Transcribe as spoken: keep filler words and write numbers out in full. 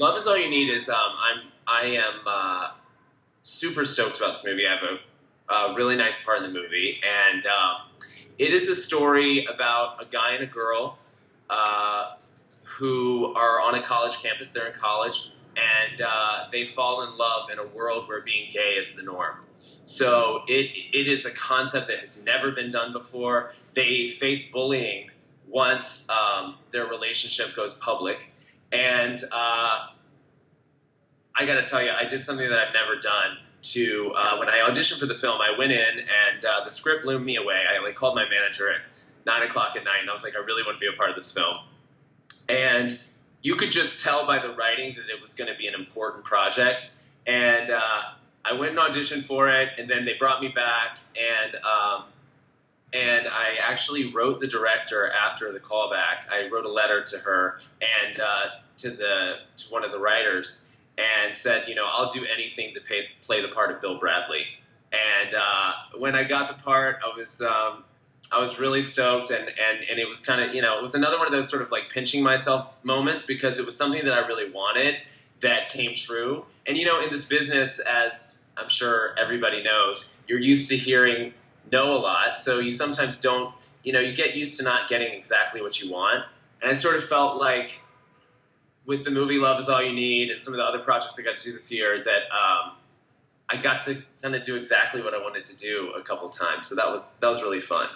Love Is All You Need is, um, I'm, I am uh, super stoked about this movie. I have a, a really nice part in the movie, and um, it is a story about a guy and a girl uh, who are on a college campus. They're in college, and uh, they fall in love in a world where being gay is the norm. So it it is a concept that has never been done before. They face bullying once um, their relationship goes public. And uh, I got to tell you, I did something that I've never done. To uh, when I auditioned for the film, I went in and uh, the script blew me away. I like called my manager at nine o'clock at night, and I was like, I really want to be a part of this film. And you could just tell by the writing that it was going to be an important project. And uh, I went and auditioned for it, and then they brought me back, and um, and I actually wrote the director after the callback. I wrote a letter to her and uh, to the to one of the writers, and said, you know, I'll do anything to pay, play the part of Bill Bradley. And uh, when I got the part, I was um, I was really stoked, and and and it was kind of, you know, it was another one of those sort of like pinching myself moments, because it was something that I really wanted that came true. And, you know, in this business, as I'm sure everybody knows, you're used to hearing no a lot. So you sometimes don't, you know, you get used to not getting exactly what you want. And I sort of felt like with the movie Love Is All You Need and some of the other projects I got to do this year, that um, I got to kind of do exactly what I wanted to do a couple times. So that was, that was really fun.